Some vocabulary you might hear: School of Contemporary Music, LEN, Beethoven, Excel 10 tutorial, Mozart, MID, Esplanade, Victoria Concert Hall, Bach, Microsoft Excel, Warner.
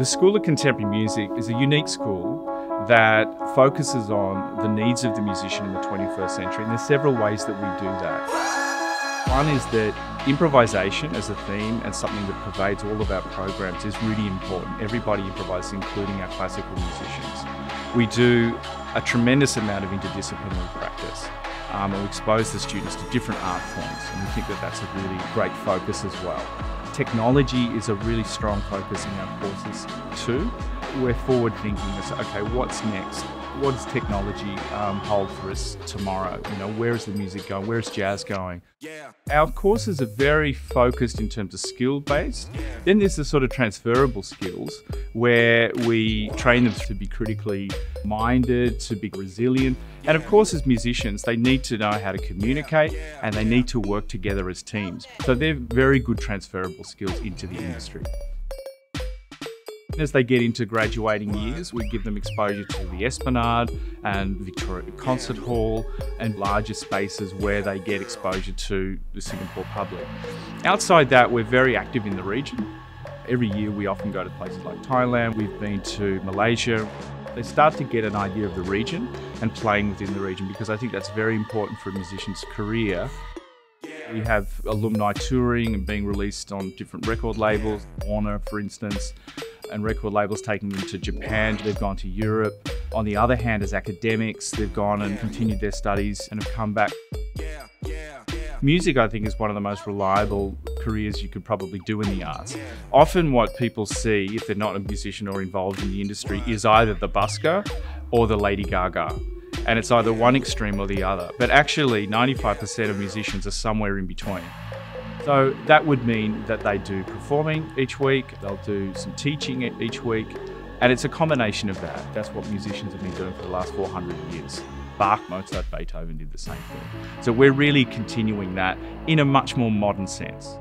The School of Contemporary Music is a unique school that focuses on the needs of the musician in the 21st century, and there's several ways that we do that. One is that improvisation as a theme and something that pervades all of our programs is really important. Everybody improvises, including our classical musicians. We do a tremendous amount of interdisciplinary practice. And we expose the students to different art forms, and we think that that's a really great focus as well. Technology is a really strong focus in our courses too. We're forward thinking as, okay, what's next? What does technology hold for us tomorrow? You know, where is the music going? Where is jazz going? Yeah. Our courses are very focused in terms of skill based. Yeah. Then there's the sort of transferable skills where we train them to be critically minded, to be resilient. And of course, as musicians, they need to know how to communicate and they need to work together as teams. So they're very good transferable skills into the industry. As they get into graduating years, we give them exposure to the Esplanade and Victoria Concert Hall and larger spaces where they get exposure to the Singapore public. Outside that, we're very active in the region. Every year we often go to places like Thailand, we've been to Malaysia. They start to get an idea of the region and playing within the region, because I think that's very important for a musician's career. We have alumni touring and being released on different record labels, Warner for instance, and record labels taking them to Japan, they've gone to Europe. On the other hand, as academics, they've gone and continued their studies and have come back. Music, I think, is one of the most reliable careers you could probably do in the arts. Often what people see, if they're not a musician or involved in the industry, is either the busker or the Lady Gaga. And it's either one extreme or the other. But actually, 95% of musicians are somewhere in between. So that would mean that they do performing each week, they'll do some teaching each week, and it's a combination of that. That's what musicians have been doing for the last 400 years. Bach, Mozart, Beethoven did the same thing. So we're really continuing that in a much more modern sense.